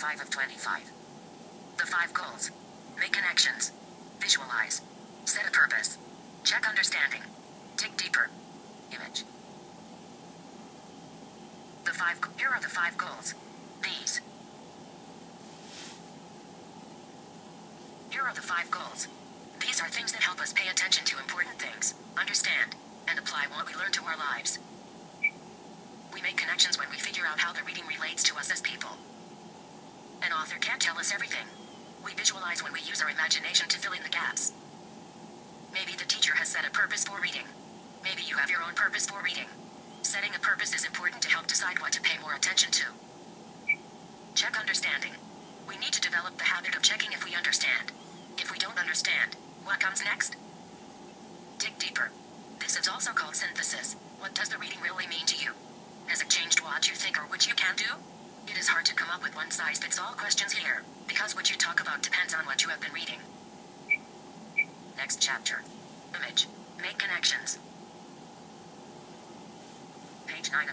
5 of 25. The 5 goals. Make connections. Visualize. Set a purpose. Check understanding. Dig deeper. Image. Here are the 5 goals. These. Here are the 5 goals. These are things that help us pay attention to important things, understand, and apply what we learn to our lives. We make connections when we figure out how the reading relates to us as people. An author can't tell us everything. We visualize when we use our imagination to fill in the gaps. Maybe the teacher has set a purpose for reading. Maybe you have your own purpose for reading. Setting a purpose is important to help decide what to pay more attention to. Check understanding. We need to develop the habit of checking if we understand. If we don't understand, what comes next? Dig deeper. This is also called synthesis. What does the reading really mean to you? Has it changed what you think or what you can do? It is hard to come up with one size fits all questions here, because what you talk about depends on what you have been reading. Next chapter. Image. Make connections. Page 9.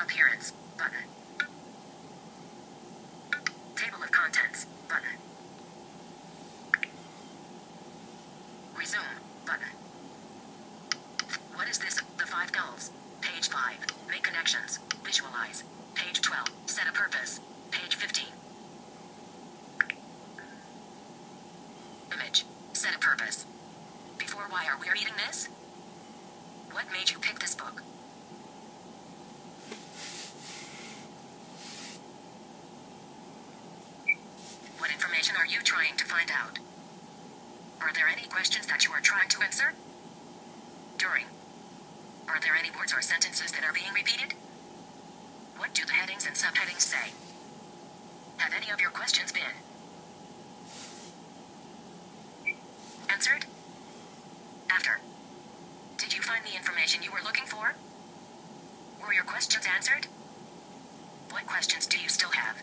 Appearance. Button. Table of contents. Button. Resume. Button. What is this? The 5 goals. Page 5. Make connections. Visualize. Page 12. Set a purpose. Page 15. Image. Set a purpose. Before, why are we reading this? What made you pick this book? What information are you trying to find out? Are there any questions that you are trying to answer? During. Are there any words or sentences that are being repeated? What do the headings and subheadings say? Have any of your questions been answered? After. Did you find the information you were looking for? Were your questions answered? What questions do you still have?